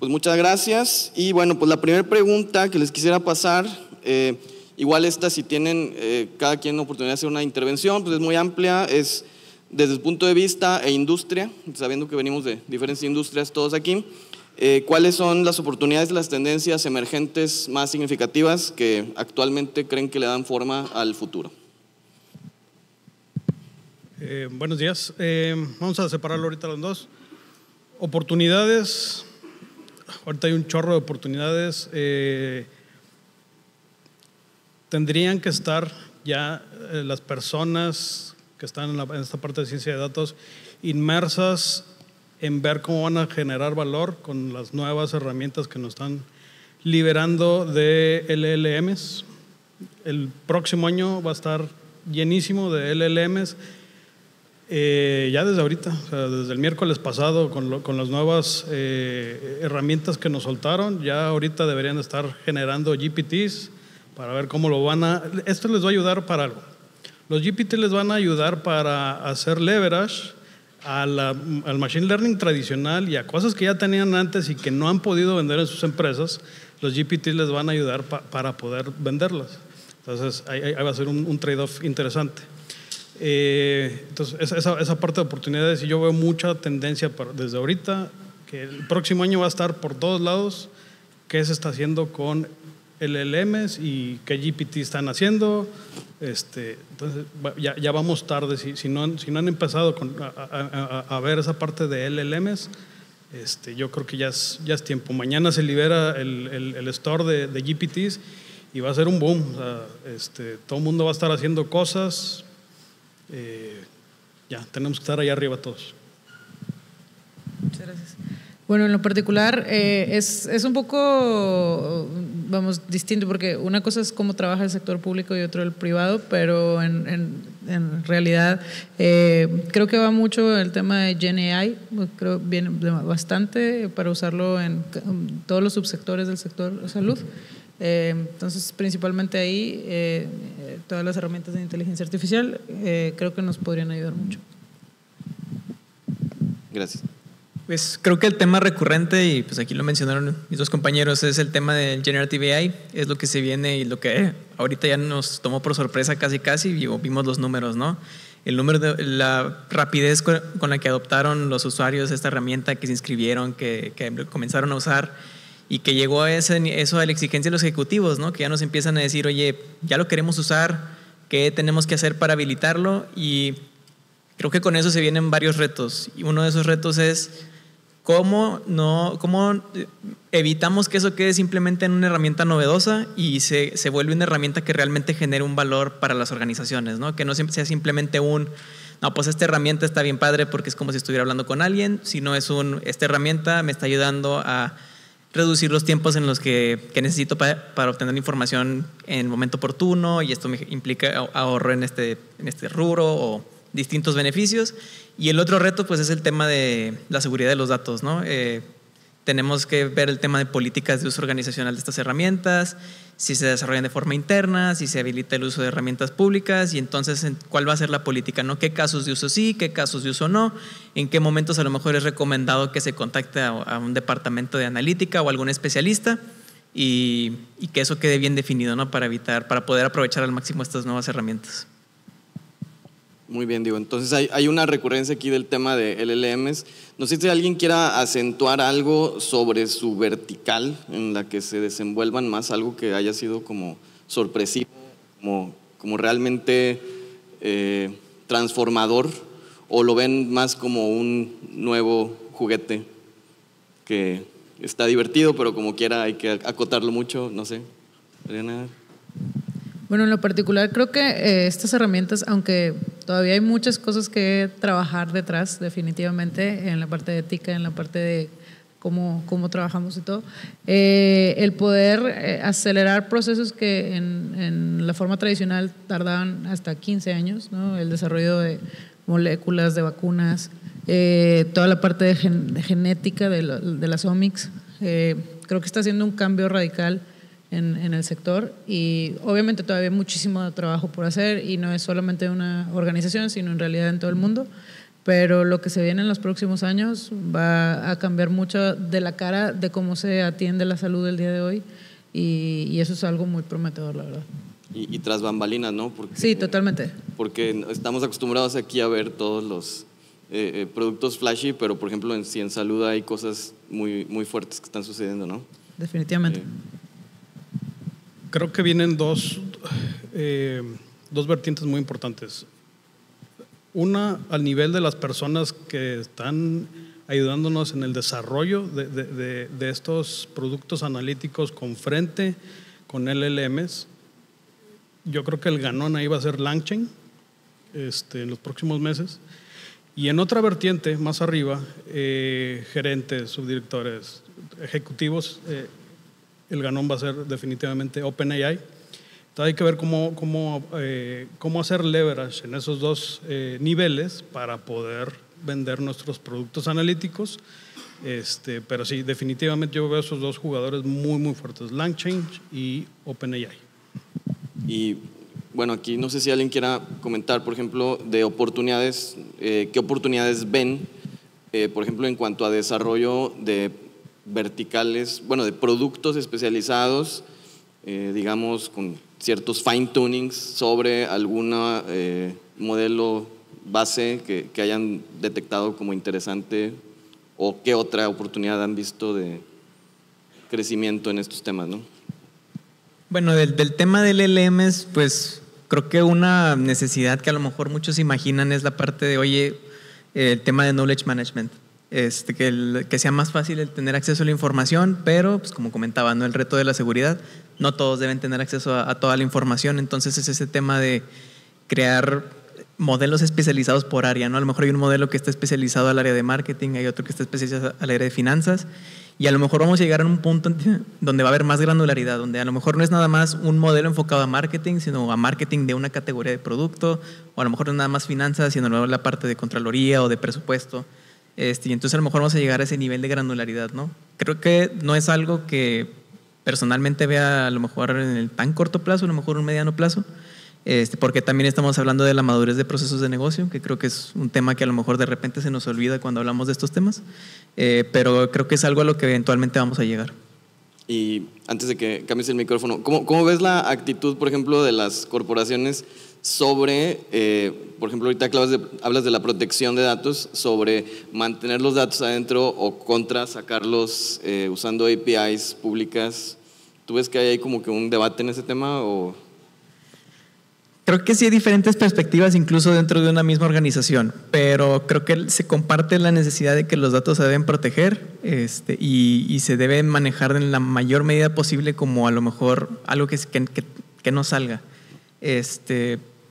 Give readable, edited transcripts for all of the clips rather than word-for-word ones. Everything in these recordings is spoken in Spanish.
Pues muchas gracias. Y bueno, pues la primera pregunta que les quisiera pasar, igual esta, si tienen cada quien la oportunidad de hacer una intervención, pues es muy amplia, es desde el punto de vista e industria, sabiendo que venimos de diferentes industrias todos aquí, ¿cuáles son las oportunidades, las tendencias emergentes más significativas que actualmente creen que le dan forma al futuro? Buenos días. Vamos a separarlo ahorita los dos. Oportunidades, ahorita hay un chorro de oportunidades. Tendrían que estar ya las personas que están en esta parte de ciencia de datos inmersas en ver cómo van a generar valor con las nuevas herramientas que nos están liberando de LLMs. El próximo año va a estar llenísimo de LLMs, ya desde ahorita, o sea, desde el miércoles pasado con las nuevas herramientas que nos soltaron, ya ahorita deberían estar generando GPTs para ver cómo lo van a… Esto les va a ayudar para algo. Los GPT les van a ayudar para hacer leverage al Machine Learning tradicional y a cosas que ya tenían antes y que no han podido vender en sus empresas. Los GPT les van a ayudar para poder venderlas. Entonces, ahí va a ser un trade-off interesante. Entonces, esa parte de oportunidades, y yo veo mucha tendencia desde ahorita, que el próximo año va a estar por todos lados, qué se está haciendo con LLMs y qué GPT están haciendo. Entonces ya vamos tarde si no han empezado a ver esa parte de LLMs. Yo creo que ya es tiempo. Mañana se libera el store de GPTs y va a ser un boom. O sea, todo el mundo va a estar haciendo cosas. Ya tenemos que estar allá arriba todos. Muchas gracias. Bueno, en lo particular es un poco, vamos, distinto, porque una cosa es cómo trabaja el sector público y otro el privado, pero en realidad creo que va mucho el tema de GenAI, creo que viene bastante para usarlo en todos los subsectores del sector salud. Entonces, principalmente ahí, todas las herramientas de inteligencia artificial creo que nos podrían ayudar mucho. Gracias. Pues creo que el tema recurrente, y pues aquí lo mencionaron mis dos compañeros, es el tema del Generative AI, es lo que se viene y lo que ahorita ya nos tomó por sorpresa casi, y vimos los números, ¿no? El número de la rapidez con la que adoptaron los usuarios esta herramienta, que se inscribieron, que comenzaron a usar, y que llegó a eso a la exigencia de los ejecutivos, ¿no? Que ya nos empiezan a decir, oye, ya lo queremos usar, ¿qué tenemos que hacer para habilitarlo? Y creo que con eso se vienen varios retos, y uno de esos retos es ¿Cómo evitamos que eso quede simplemente en una herramienta novedosa y se vuelve una herramienta que realmente genere un valor para las organizaciones, ¿no? Que no sea simplemente no, pues esta herramienta está bien padre porque es como si estuviera hablando con alguien, sino es esta herramienta me está ayudando a reducir los tiempos en los que necesito para obtener información en el momento oportuno, y esto me implica ahorro en este rubro o distintos beneficios. Y el otro reto pues es el tema de la seguridad de los datos, ¿no? Tenemos que ver el tema de políticas de uso organizacional de estas herramientas, si se desarrollan de forma interna, si se habilita el uso de herramientas públicas, y entonces cuál va a ser la política, ¿no? ¿Qué casos de uso sí, qué casos de uso no? ¿En qué momentos a lo mejor es recomendado que se contacte a un departamento de analítica o algún especialista? Y que eso quede bien definido, ¿no? Para poder aprovechar al máximo estas nuevas herramientas. Muy bien, digo, entonces hay una recurrencia aquí del tema de LLMs. No sé si alguien quiera acentuar algo sobre su vertical en la que se desenvuelvan más, algo que haya sido como sorpresivo, como realmente transformador, o lo ven más como un nuevo juguete que está divertido, pero como quiera hay que acotarlo mucho, no sé. Adriana. Bueno, en lo particular creo que estas herramientas, aunque todavía hay muchas cosas que trabajar detrás, definitivamente, en la parte de ética, en la parte de cómo trabajamos y todo, el poder acelerar procesos que en la forma tradicional tardaban hasta 15 años, ¿no? El desarrollo de moléculas, de vacunas, toda la parte de genética de las omics, creo que está haciendo un cambio radical en el sector, y obviamente todavía hay muchísimo trabajo por hacer, y no es solamente una organización, sino en realidad en todo el mundo. Pero lo que se viene en los próximos años va a cambiar mucho de la cara de cómo se atiende la salud el día de hoy, y eso es algo muy prometedor, la verdad. Y tras bambalinas, ¿no? Porque, sí, totalmente. Porque estamos acostumbrados aquí a ver todos los productos flashy, pero por ejemplo, en salud hay cosas muy, muy fuertes que están sucediendo, ¿no? Definitivamente. Creo que vienen dos vertientes muy importantes. Una, al nivel de las personas que están ayudándonos en el desarrollo de estos productos analíticos con frente, con LLMs. Yo creo que el ganón ahí va a ser Langchain en los próximos meses. Y en otra vertiente, más arriba, gerentes, subdirectores, ejecutivos, el ganón va a ser definitivamente OpenAI. Hay que ver cómo hacer leverage en esos dos niveles para poder vender nuestros productos analíticos. Pero sí, definitivamente yo veo esos dos jugadores muy, muy fuertes, Langchain y OpenAI. Y bueno, aquí no sé si alguien quiera comentar, por ejemplo, de oportunidades, qué oportunidades ven, por ejemplo, en cuanto a desarrollo de verticales, bueno, de productos especializados, digamos, con ciertos fine-tunings sobre algún modelo base que hayan detectado como interesante, o qué otra oportunidad han visto de crecimiento en estos temas, ¿no? Bueno, del tema del LLMs, pues creo que una necesidad que a lo mejor muchos imaginan es la parte de, oye, el tema de knowledge management. Que sea más fácil el tener acceso a la información, pero pues como comentaba, ¿no?, el reto de la seguridad, no todos deben tener acceso a toda la información. Entonces es ese tema de crear modelos especializados por área, ¿no? A lo mejor hay un modelo que está especializado al área de marketing, hay otro que está especializado al área de finanzas, y a lo mejor vamos a llegar a un punto donde va a haber más granularidad, donde a lo mejor no es nada más un modelo enfocado a marketing, sino a marketing de una categoría de producto, o a lo mejor no es nada más finanzas, sino la parte de contraloría o de presupuesto. Y entonces a lo mejor vamos a llegar a ese nivel de granularidad, ¿no? Creo que no es algo que personalmente vea a lo mejor en el tan corto plazo, a lo mejor un mediano plazo, porque también estamos hablando de la madurez de procesos de negocio, que creo que es un tema que a lo mejor de repente se nos olvida cuando hablamos de estos temas, pero creo que es algo a lo que eventualmente vamos a llegar. Y antes de que cambies el micrófono, ¿cómo ves la actitud, por ejemplo, de las corporaciones sobre, por ejemplo, ahorita hablas de la protección de datos, sobre mantener los datos adentro o contra sacarlos usando APIs públicas? ¿Tú ves que hay como que un debate en ese tema? O creo que sí hay diferentes perspectivas incluso dentro de una misma organización, pero creo que se comparte la necesidad de que los datos se deben proteger y se deben manejar en la mayor medida posible como a lo mejor algo que no salga.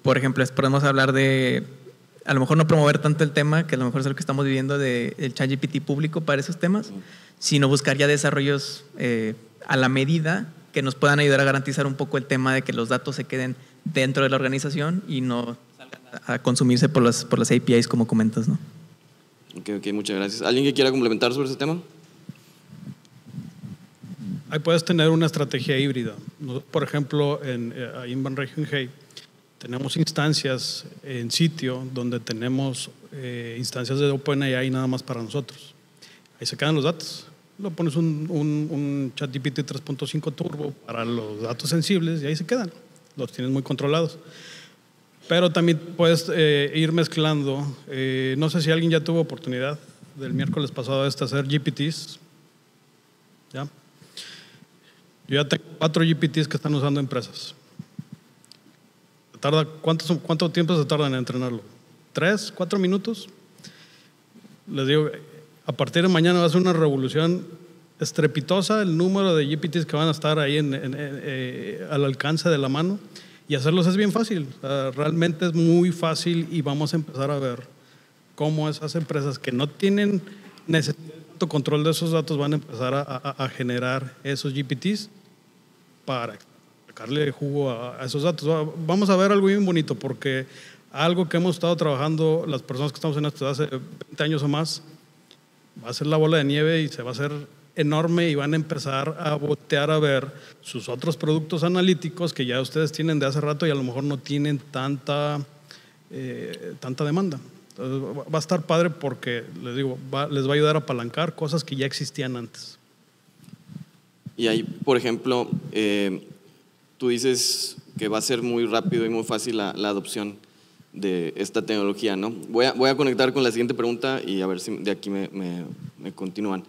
Por ejemplo, podemos hablar de, a lo mejor no promover tanto el tema, que a lo mejor es lo que estamos viviendo del ChatGPT público para esos temas, sino buscar ya desarrollos a la medida que nos puedan ayudar a garantizar un poco el tema de que los datos se queden dentro de la organización y no salgan a consumirse por las APIs, como comentas, ¿no? Ok, muchas gracias. ¿Alguien que quiera complementar sobre ese tema? Ahí puedes tener una estrategia híbrida. Por ejemplo, en Banregio Hey tenemos instancias en sitio donde tenemos instancias de OpenAI nada más para nosotros. Ahí se quedan los datos. Lo pones un ChatGPT 3.5 Turbo para los datos sensibles y ahí se quedan. Los tienes muy controlados. Pero también puedes ir mezclando. No sé si alguien ya tuvo oportunidad del miércoles pasado hacer GPTs. ¿Ya? Yo ya tengo 4 GPTs que están usando empresas. ¿Cuánto tiempo se tardan en entrenarlo? 3, 4 minutos. Les digo, a partir de mañana va a ser una revolución estrepitosa el número de GPTs que van a estar ahí al alcance de la mano, y hacerlos es bien fácil. Realmente es muy fácil, y vamos a empezar a ver cómo esas empresas que no tienen necesidad control de esos datos van a empezar a generar esos GPTs para sacarle jugo a esos datos. Vamos a ver algo bien bonito, porque algo que hemos estado trabajando las personas que estamos en esto hace 20 años o más va a ser la bola de nieve, y se va a hacer enorme, y van a empezar a voltear a ver sus otros productos analíticos que ya ustedes tienen de hace rato y a lo mejor no tienen tanta demanda. Entonces, va a estar padre porque, les digo, les va a ayudar a apalancar cosas que ya existían antes. Y ahí, por ejemplo, tú dices que va a ser muy rápido y muy fácil la adopción de esta tecnología, ¿no? Voy a conectar con la siguiente pregunta y a ver si de aquí me continúan.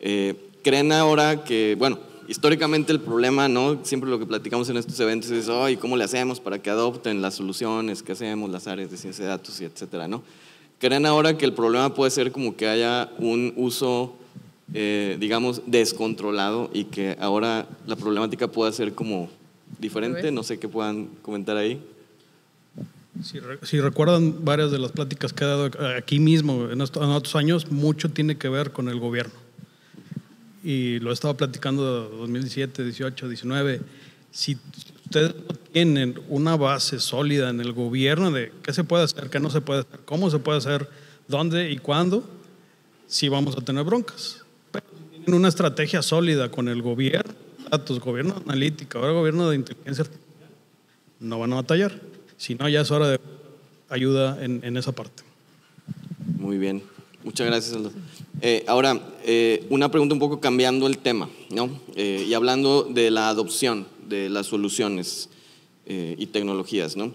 ¿Creen ahora que, bueno, históricamente el problema, ¿no? Siempre lo que platicamos en estos eventos es, ay, ¿cómo le hacemos para que adopten las soluciones que hacemos, las áreas de ciencia de datos, y etcétera, ¿no? ¿Creen ahora que el problema puede ser como que haya un uso, digamos, descontrolado y que ahora la problemática pueda ser como diferente? No sé qué puedan comentar ahí. Si recuerdan varias de las pláticas que he dado aquí mismo en otros años, mucho tiene que ver con el gobierno. Y lo he estado platicando de 2017, 18, 19. Si ustedes tienen una base sólida en el gobierno de qué se puede hacer, qué no se puede hacer, cómo se puede hacer, dónde y cuándo, sí vamos a tener broncas. Pero si tienen una estrategia sólida con el gobierno, datos, gobierno de analítica, ahora gobierno de inteligencia artificial, no van a batallar. Si no, ya es hora de ayuda en esa parte. Muy bien. Muchas gracias, Aldo. Ahora, una pregunta un poco cambiando el tema, ¿no? Y hablando de la adopción de las soluciones y tecnologías, ¿no?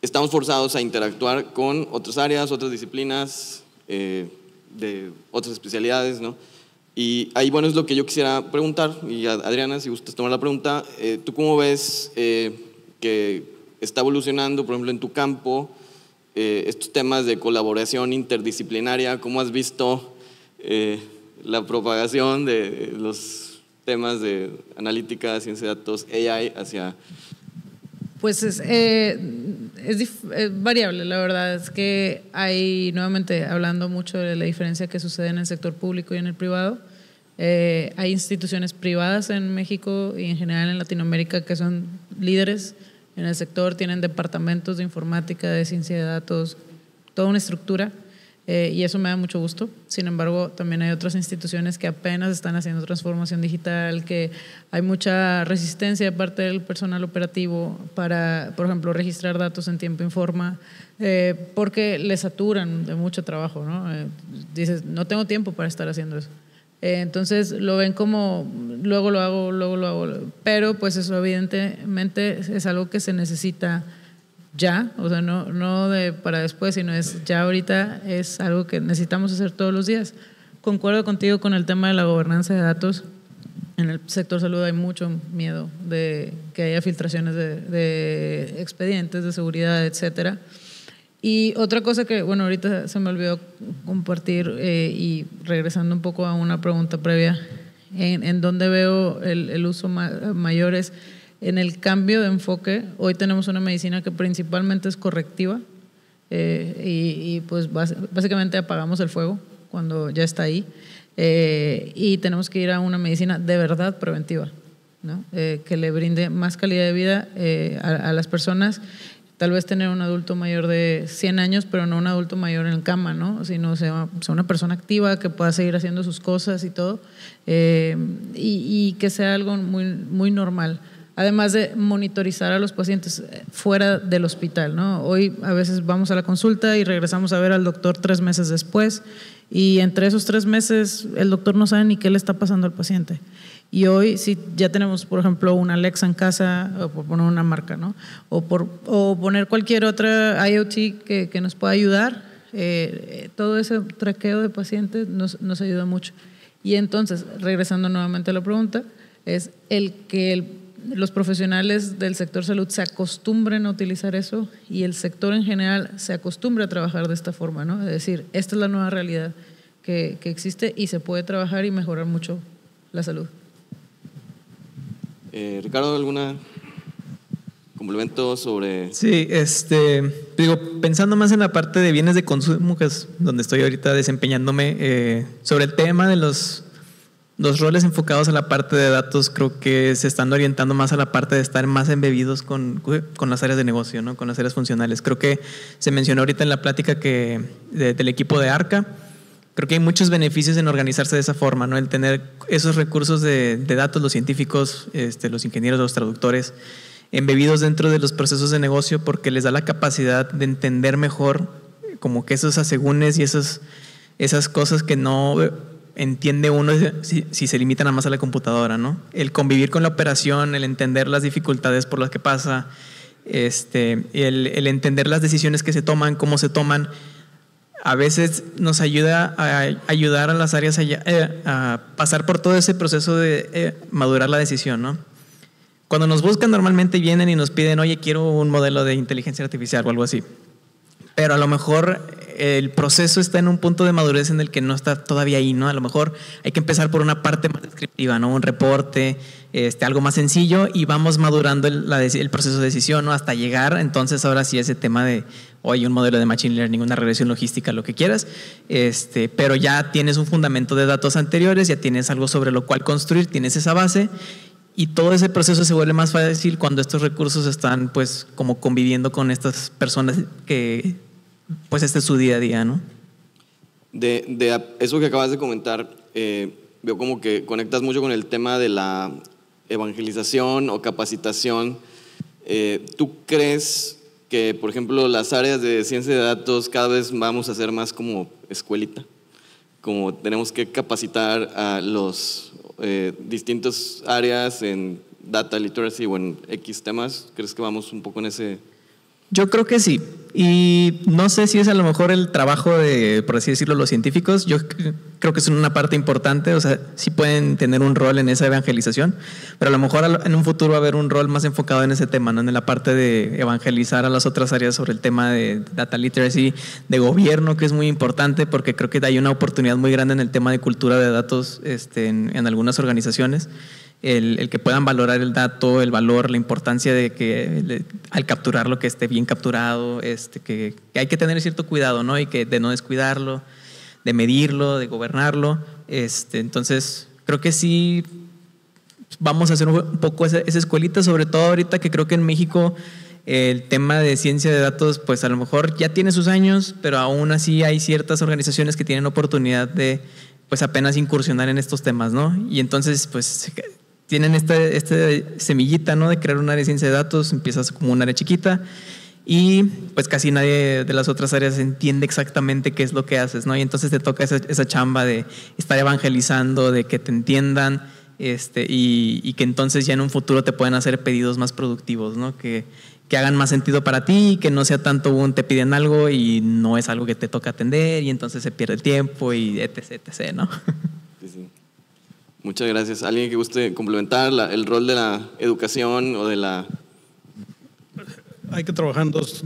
Estamos forzados a interactuar con otras áreas, otras disciplinas, de otras especialidades, ¿no? Y ahí, bueno, es lo que yo quisiera preguntar. Y Adriana, si gustas tomar la pregunta, ¿tú cómo ves que está evolucionando, por ejemplo, en tu campo, estos temas de colaboración interdisciplinaria? ¿Cómo has visto la propagación de los temas de analítica, ciencia de datos, AI hacia...? Pues es variable, la verdad es que hay, nuevamente, hablando mucho de la diferencia que sucede en el sector público y en el privado, hay instituciones privadas en México y en general en Latinoamérica que son líderes en el sector, tienen departamentos de informática, de ciencia de datos, toda una estructura, y eso me da mucho gusto. Sin embargo, también hay otras instituciones que apenas están haciendo transformación digital, que hay mucha resistencia de parte del personal operativo para, por ejemplo, registrar datos en tiempo y forma, porque les saturan de mucho trabajo, ¿no? Dices, no tengo tiempo para estar haciendo eso. Entonces lo ven como luego lo hago, pero pues eso evidentemente es algo que se necesita ya, o sea, no de para después, sino es ya ahorita, es algo que necesitamos hacer todos los días. Concuerdo contigo con el tema de la gobernanza de datos. En el sector salud hay mucho miedo de que haya filtraciones de expedientes, de seguridad, etcétera. Y otra cosa que, bueno, ahorita se me olvidó compartir, y regresando un poco a una pregunta previa, en donde veo el uso mayor es en el cambio de enfoque. Hoy tenemos una medicina que principalmente es correctiva, y pues básicamente apagamos el fuego cuando ya está ahí, y tenemos que ir a una medicina de verdad preventiva, ¿no? Que le brinde más calidad de vida a las personas. Tal vez tener un adulto mayor de 100 años, pero no un adulto mayor en cama, ¿no? Sino sea una persona activa que pueda seguir haciendo sus cosas y todo, y que sea algo muy, muy normal. Además de monitorizar a los pacientes fuera del hospital, ¿no? Hoy a veces vamos a la consulta y regresamos a ver al doctor 3 meses después, y entre esos 3 meses el doctor no sabe ni qué le está pasando al paciente. Y hoy si ya tenemos, por ejemplo, una Alexa en casa, o por poner una marca, ¿no? O poner cualquier otra IoT que nos pueda ayudar, todo ese traqueo de pacientes nos ayuda mucho. Y entonces, regresando nuevamente a la pregunta, es el que los profesionales del sector salud se acostumbren a utilizar eso, y el sector en general se acostumbre a trabajar de esta forma, ¿no? Es decir, esta es la nueva realidad que existe y se puede trabajar y mejorar mucho la salud. Ricardo, ¿algún complemento sobre...? Sí, digo, pensando más en la parte de bienes de consumo, que es donde estoy ahorita desempeñándome, sobre el tema de los roles enfocados a la parte de datos, creo que se están orientando más a la parte de estar más embebidos con las áreas de negocio, ¿no? Con las áreas funcionales. Creo que se mencionó ahorita en la plática del equipo de ARCA. Creo que hay muchos beneficios en organizarse de esa forma, ¿no? El tener esos recursos de datos, los científicos, los ingenieros, los traductores, embebidos dentro de los procesos de negocio, porque les da la capacidad de entender mejor como que esos asegúnes y esas cosas que no entiende uno si se limitan nada más a la computadora, ¿no? El convivir con la operación, el entender las dificultades por las que pasa, el entender las decisiones que se toman, cómo se toman, a veces nos ayuda a ayudar a las áreas a pasar por todo ese proceso de madurar la decisión, ¿no? Cuando nos buscan normalmente vienen y nos piden, oye, quiero un modelo de inteligencia artificial o algo así. Pero a lo mejor el proceso está en un punto de madurez en el que no está todavía ahí, ¿no? A lo mejor hay que empezar por una parte más descriptiva, ¿no? Un reporte, algo más sencillo, y vamos madurando el proceso de decisión, ¿no? Hasta llegar, entonces, ahora sí, a ese tema de, oye, un modelo de Machine Learning, una regresión logística, lo que quieras, pero ya tienes un fundamento de datos anteriores, ya tienes algo sobre lo cual construir, tienes esa base, y todo ese proceso se vuelve más fácil cuando estos recursos están, pues, como conviviendo con estas personas que, pues, este es su día a día, ¿no? De eso que acabas de comentar, veo como que conectas mucho con el tema de la evangelización o capacitación. ¿Tú crees que, por ejemplo, las áreas de ciencia de datos cada vez vamos a ser más como escuelita? Como tenemos que capacitar a los distintas áreas en data literacy o en X temas. ¿Crees que vamos un poco en ese...? Yo creo que sí. Y no sé si es a lo mejor el trabajo de, por así decirlo, los científicos. Yo creo que son una parte importante, o sea, sí pueden tener un rol en esa evangelización, pero a lo mejor en un futuro va a haber un rol más enfocado en ese tema, ¿no? En la parte de evangelizar a las otras áreas sobre el tema de data literacy, de gobierno, que es muy importante, porque creo que hay una oportunidad muy grande en el tema de cultura de datos en algunas organizaciones. El que puedan valorar el dato, el valor, la importancia de que al capturarlo que esté bien capturado, que hay que tener cierto cuidado, ¿no? Y que de no descuidarlo, de medirlo, de gobernarlo. Entonces, creo que sí vamos a hacer un poco esa escuelita, sobre todo ahorita que creo que en México el tema de ciencia de datos, pues a lo mejor ya tiene sus años, pero aún así hay ciertas organizaciones que tienen oportunidad de, pues, apenas incursionar en estos temas, ¿no? Y entonces, pues, tienen esta semillita, ¿no? De crear un área de ciencia de datos, empiezas como un área chiquita y pues casi nadie de las otras áreas entiende exactamente qué es lo que haces, ¿no? Y entonces te toca esa chamba de estar evangelizando, de que te entiendan y que entonces ya en un futuro te puedan hacer pedidos más productivos, ¿no? Que hagan más sentido para ti, que no sea tanto te piden algo y no es algo que te toca atender y entonces se pierde el tiempo y etc., ¿no? Sí, sí. Muchas gracias. ¿Alguien que guste complementar el rol de la educación o de la...? Hay que trabajar en dos.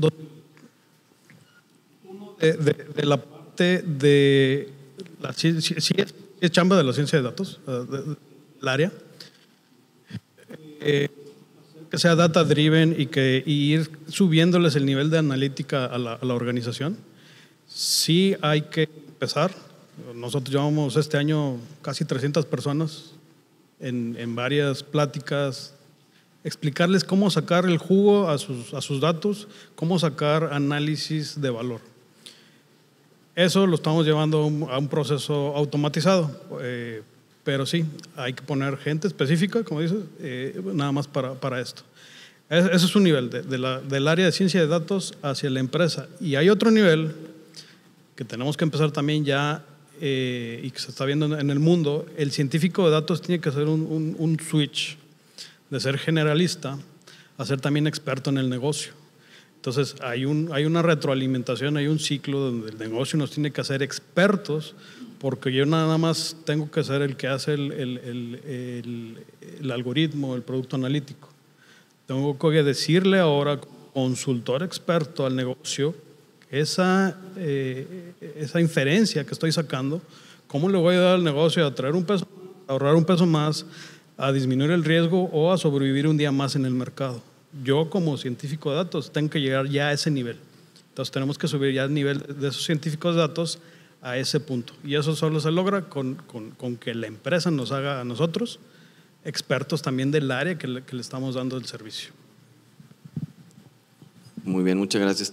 Uno de la parte de... Sí es chamba de la ciencia de datos, el área. Que sea data driven y ir subiéndoles el nivel de analítica a la organización. Sí hay que empezar. Nosotros llevamos este año casi 300 personas en varias pláticas, explicarles cómo sacar el jugo a sus datos, cómo sacar análisis de valor. Eso lo estamos llevando a un proceso automatizado, pero sí, hay que poner gente específica, como dices, nada más para esto. Ese es un nivel del área de ciencia de datos hacia la empresa. Y hay otro nivel que tenemos que empezar también ya, y que se está viendo en el mundo. El científico de datos tiene que hacer un switch de ser generalista a ser también experto en el negocio. Entonces hay una retroalimentación, hay un ciclo donde el negocio nos tiene que hacer expertos, porque yo nada más tengo que ser el que hace el algoritmo, el producto analítico. Tengo que decirle ahora, consultor experto al negocio, esa inferencia que estoy sacando, ¿cómo le voy a ayudar al negocio a traer un peso, a ahorrar un peso más, a disminuir el riesgo o a sobrevivir un día más en el mercado? Yo, como científico de datos, tengo que llegar ya a ese nivel. Entonces tenemos que subir ya el nivel de esos científicos de datos a ese punto, y eso solo se logra con que la empresa nos haga a nosotros expertos también del área que le estamos dando el servicio. Muy bien, muchas gracias.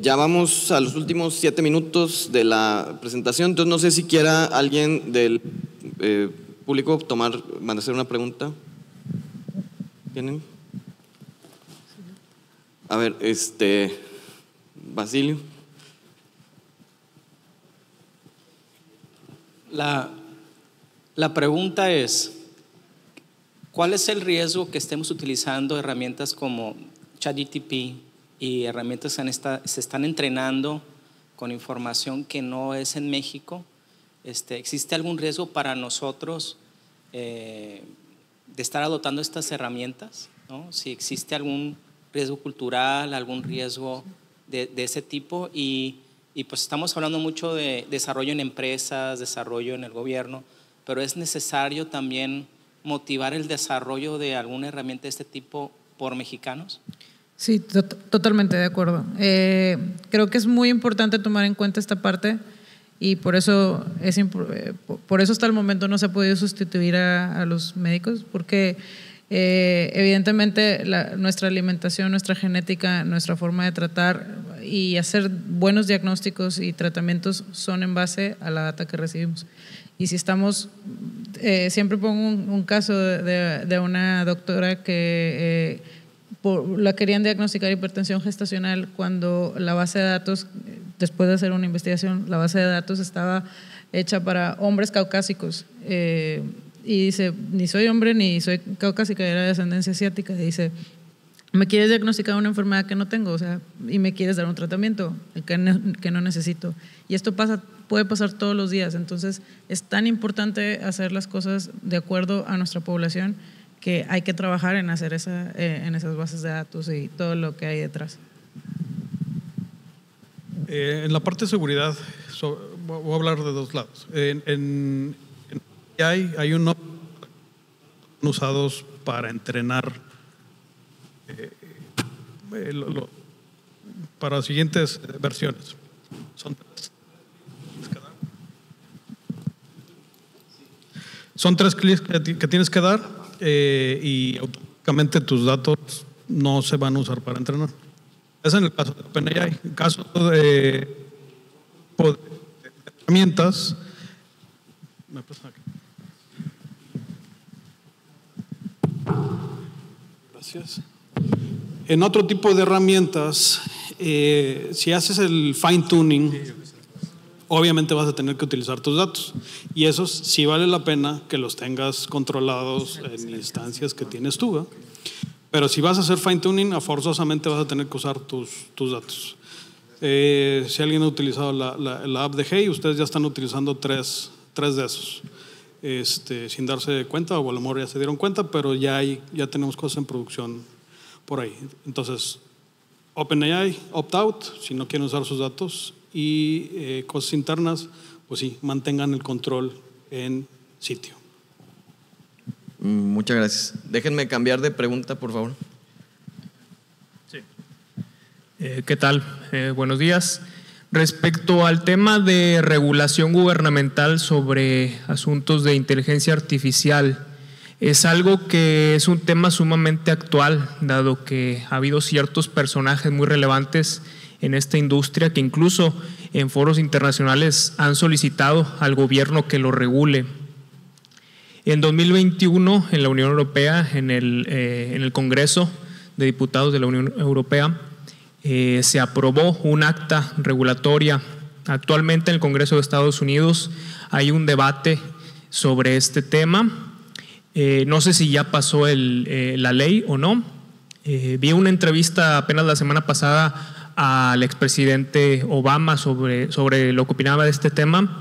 Ya vamos a los últimos 7 minutos de la presentación, entonces no sé si quiera alguien del público hacer una pregunta. ¿Tienen? A ver, Basilio. La pregunta es, ¿cuál es el riesgo que estemos utilizando herramientas como ChatGPT y herramientas que se están entrenando con información que no es en México? ¿Existe algún riesgo para nosotros de estar adoptando estas herramientas, ¿no? Si existe algún riesgo cultural, algún riesgo de ese tipo. Y pues estamos hablando mucho de desarrollo en empresas, desarrollo en el gobierno, pero es necesario también motivar el desarrollo de alguna herramienta de este tipo por mexicanos. Sí, totalmente de acuerdo. Creo que es muy importante tomar en cuenta esta parte y por eso hasta el momento no se ha podido sustituir a los médicos, porque evidentemente nuestra alimentación, nuestra genética, nuestra forma de tratar y hacer buenos diagnósticos y tratamientos son en base a la data que recibimos. Y si estamos, siempre pongo un caso de una doctora que la querían diagnosticar hipertensión gestacional cuando la base de datos, después de hacer una investigación, la base de datos estaba hecha para hombres caucásicos. Y dice, ni soy hombre ni soy caucásica, era de ascendencia asiática. Y dice, me quieres diagnosticar una enfermedad que no tengo, o sea, y me quieres dar un tratamiento que no necesito. Y esto pasa, puede pasar todos los días. Entonces, es tan importante hacer las cosas de acuerdo a nuestra población que hay que trabajar en hacer en esas bases de datos y todo lo que hay detrás. En la parte de seguridad, voy a hablar de dos lados. Hay unos usados para entrenar para las siguientes versiones. Son tres clics que tienes que dar y automáticamente tus datos no se van a usar para entrenar. Es en el caso de OpenAI. En el caso de herramientas, me prestan aquí. Gracias. En otro tipo de herramientas, si haces el fine tuning, obviamente vas a tener que utilizar tus datos, y esos sí vale la pena que los tengas controlados en instancias que tienes tú, ¿eh? Pero si vas a hacer fine tuning, forzosamente vas a tener que usar tus datos. Si alguien ha utilizado la app de Hey, ustedes ya están utilizando tres de esos. Sin darse cuenta, o a lo mejor ya se dieron cuenta, pero ya tenemos cosas en producción por ahí. Entonces, OpenAI, opt-out, si no quieren usar sus datos, y cosas internas, pues sí, mantengan el control en sitio. Muchas gracias. Déjenme cambiar de pregunta, por favor. Sí. ¿Qué tal? Buenos días. Respecto al tema de regulación gubernamental sobre asuntos de inteligencia artificial, es algo que es un tema sumamente actual, dado que ha habido ciertos personajes muy relevantes en esta industria que incluso en foros internacionales han solicitado al gobierno que lo regule. En 2021, en la Unión Europea, en el Congreso de Diputados de la Unión Europea, se aprobó un acta regulatoria. Actualmente en el Congreso de Estados Unidos hay un debate sobre este tema. No sé si ya pasó la ley o no. Vi una entrevista apenas la semana pasada al expresidente Obama sobre lo que opinaba de este tema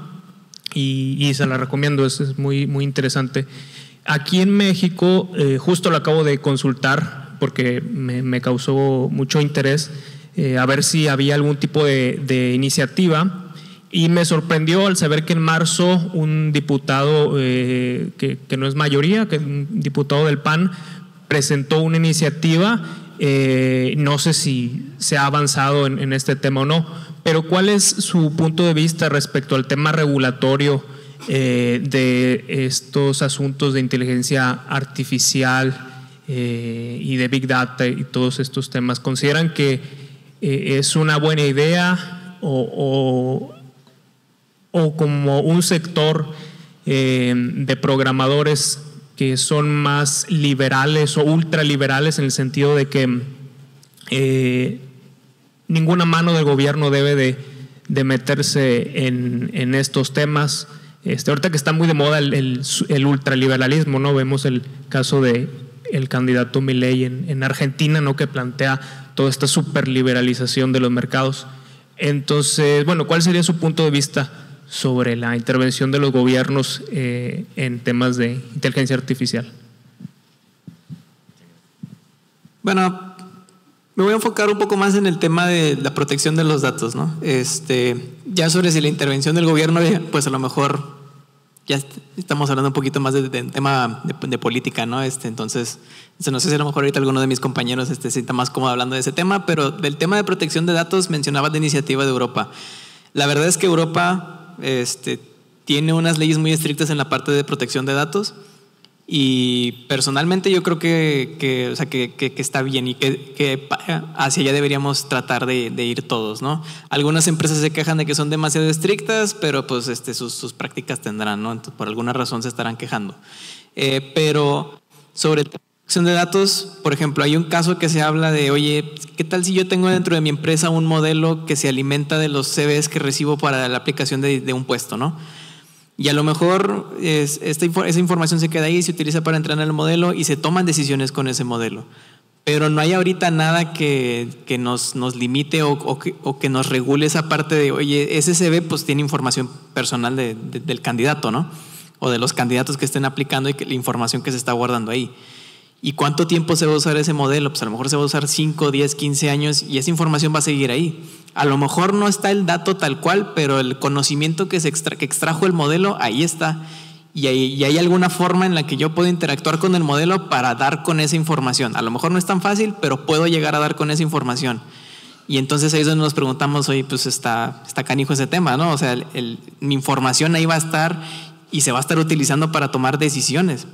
y se la recomiendo, es muy, muy interesante. Aquí en México, justo lo acabo de consultar porque me causó mucho interés a ver si había algún tipo de iniciativa, y me sorprendió al saber que en marzo un diputado que no es mayoría, que un diputado del PAN presentó una iniciativa. No sé si se ha avanzado en este tema o no, pero ¿cuál es su punto de vista respecto al tema regulatorio de estos asuntos de inteligencia artificial y de Big Data y todos estos temas? ¿Consideran que es una buena idea o como un sector de programadores que son más liberales o ultraliberales en el sentido de que ninguna mano del gobierno debe de meterse en estos temas? Ahorita que está muy de moda el ultraliberalismo, ¿no? Vemos el caso del candidato Milei en Argentina, ¿no? Que plantea toda esta superliberalización de los mercados. Entonces, bueno, ¿cuál sería su punto de vista sobre la intervención de los gobiernos en temas de inteligencia artificial? Bueno, me voy a enfocar un poco más en el tema de la protección de los datos, ¿no? Ya sobre si la intervención del gobierno, pues a lo mejor ya estamos hablando un poquito más de tema de política, ¿no? Entonces, no sé si a lo mejor ahorita alguno de mis compañeros se sienta más cómodo hablando de ese tema, pero del tema de protección de datos mencionabas la iniciativa de Europa. La verdad es que Europa tiene unas leyes muy estrictas en la parte de protección de datos y personalmente yo creo que está bien y que hacia allá deberíamos tratar de ir todos, ¿no? Algunas empresas se quejan de que son demasiado estrictas, pero pues sus prácticas tendrán, ¿no? Entonces, por alguna razón se estarán quejando. Pero sobre protección de datos, por ejemplo, hay un caso que se habla de, oye, ¿qué tal si yo tengo dentro de mi empresa un modelo que se alimenta de los CVs que recibo para la aplicación de un puesto, ¿no? Y a lo mejor esa información se queda ahí, se utiliza para entrenar el modelo y se toman decisiones con ese modelo. Pero no hay ahorita nada que nos limite o que nos regule esa parte de, oye, ese CV pues tiene información personal del candidato, ¿no? O de los candidatos que estén aplicando y la información que se está guardando ahí. ¿Y cuánto tiempo se va a usar ese modelo? Pues a lo mejor se va a usar 5, 10, 15 años y esa información va a seguir ahí. A lo mejor no está el dato tal cual, pero el conocimiento que extrajo el modelo, ahí está. Y hay alguna forma en la que yo puedo interactuar con el modelo para dar con esa información. A lo mejor no es tan fácil, pero puedo llegar a dar con esa información. Y entonces ahí es donde nos preguntamos, oye, pues está canijo ese tema, ¿no? O sea, mi información ahí va a estar y se va a estar utilizando para tomar decisiones.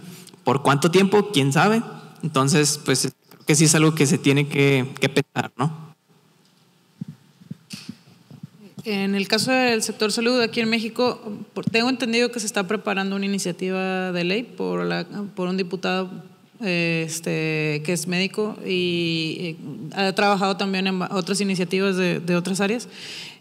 ¿Por cuánto tiempo? ¿Quién sabe? Entonces, pues creo que sí es algo que se tiene que pensar, ¿no? En el caso del sector salud aquí en México, tengo entendido que se está preparando una iniciativa de ley por un diputado que es médico y ha trabajado también en otras iniciativas de otras áreas.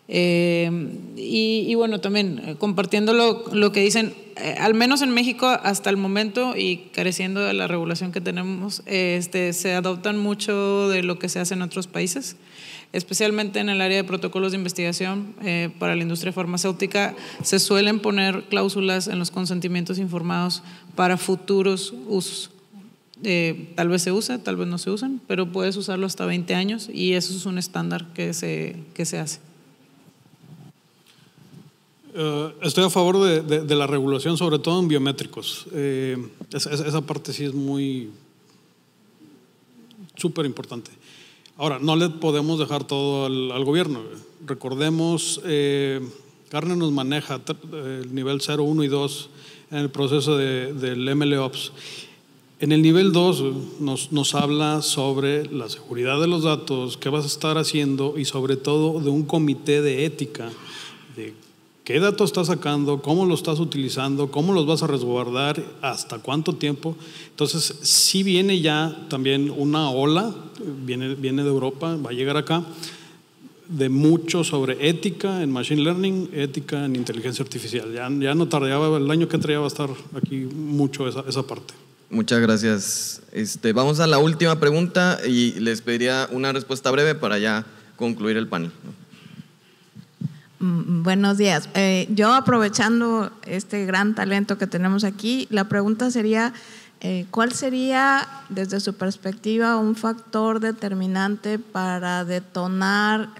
Y bueno, también compartiendo lo que dicen, al menos en México hasta el momento y careciendo de la regulación que tenemos, se adoptan mucho de lo que se hace en otros países, especialmente en el área de protocolos de investigación para la industria farmacéutica. Se suelen poner cláusulas en los consentimientos informados para futuros usos. Tal vez se usa, tal vez no se usan, pero puedes usarlo hasta 20 años y eso es un estándar que se hace. Estoy a favor de la regulación, sobre todo en biométricos. Esa parte sí es muy súper importante. Ahora, no le podemos dejar todo al gobierno. Recordemos, Gartner nos maneja el nivel 0, 1 y 2 en el proceso del MLOps. En el nivel 2 nos habla sobre la seguridad de los datos, qué vas a estar haciendo y sobre todo de un comité de ética, de qué datos estás sacando, cómo los estás utilizando, cómo los vas a resguardar, hasta cuánto tiempo. Entonces, sí viene ya también una ola, viene de Europa, va a llegar acá, de mucho sobre ética en Machine Learning, ética en inteligencia artificial. Ya no tardaba, el año que traía va a estar aquí mucho esa parte. Muchas gracias. Vamos a la última pregunta y les pediría una respuesta breve para ya concluir el panel. Buenos días. Yo aprovechando este gran talento que tenemos aquí, la pregunta sería, ¿cuál sería desde su perspectiva un factor determinante para detonar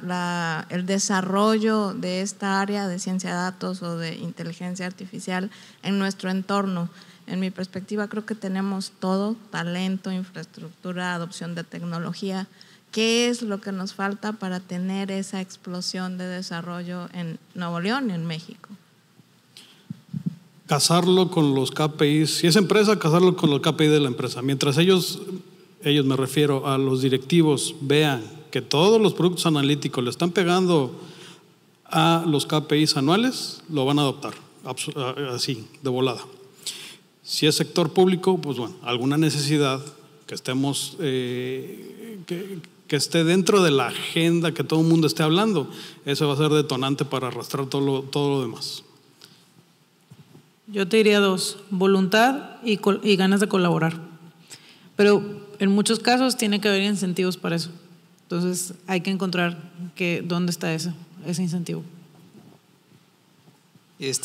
el desarrollo de esta área de ciencia de datos o de inteligencia artificial en nuestro entorno? En mi perspectiva creo que tenemos todo, talento, infraestructura, adopción de tecnología. ¿Qué es lo que nos falta para tener esa explosión de desarrollo en Nuevo León y en México? Casarlo con los KPIs. Si es empresa, casarlo con los KPIs de la empresa. Mientras ellos me refiero a los directivos, vean que todos los productos analíticos le están pegando a los KPIs anuales, lo van a adoptar, así, de volada. Si es sector público, pues bueno, alguna necesidad que estemos... Que esté dentro de la agenda, que todo el mundo esté hablando, eso va a ser detonante para arrastrar todo lo demás. Yo te diría dos, voluntad y ganas de colaborar. Pero en muchos casos tiene que haber incentivos para eso. Entonces hay que encontrar que, dónde está ese incentivo.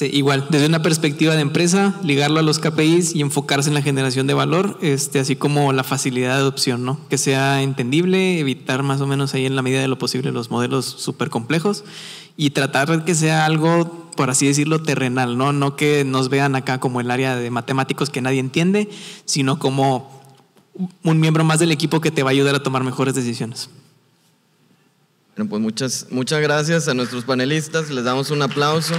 Igual, desde una perspectiva de empresa, ligarlo a los KPIs y enfocarse en la generación de valor, así como la facilidad de adopción, ¿no? Que sea entendible, evitar más o menos ahí en la medida de lo posible los modelos súper complejos y tratar que sea algo, por así decirlo, terrenal, ¿no? No que nos vean acá como el área de matemáticos que nadie entiende, sino como un miembro más del equipo que te va a ayudar a tomar mejores decisiones. Bueno, pues muchas gracias a nuestros panelistas, les damos un aplauso.